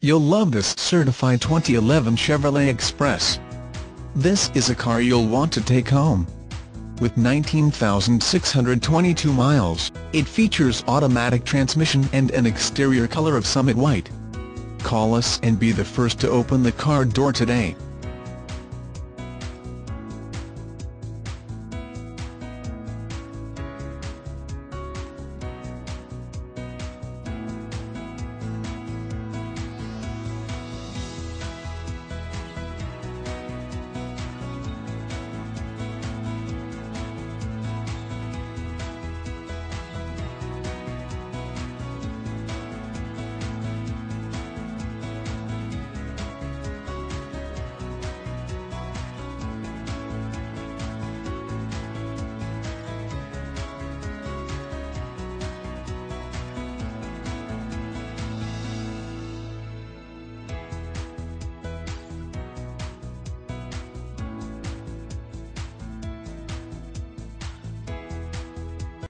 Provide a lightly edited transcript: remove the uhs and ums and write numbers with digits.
You'll love this certified 2011 Chevrolet Express. This is a car you'll want to take home. With 19,622 miles, it features automatic transmission and an exterior color of Summit White. Call us and be the first to open the car door today.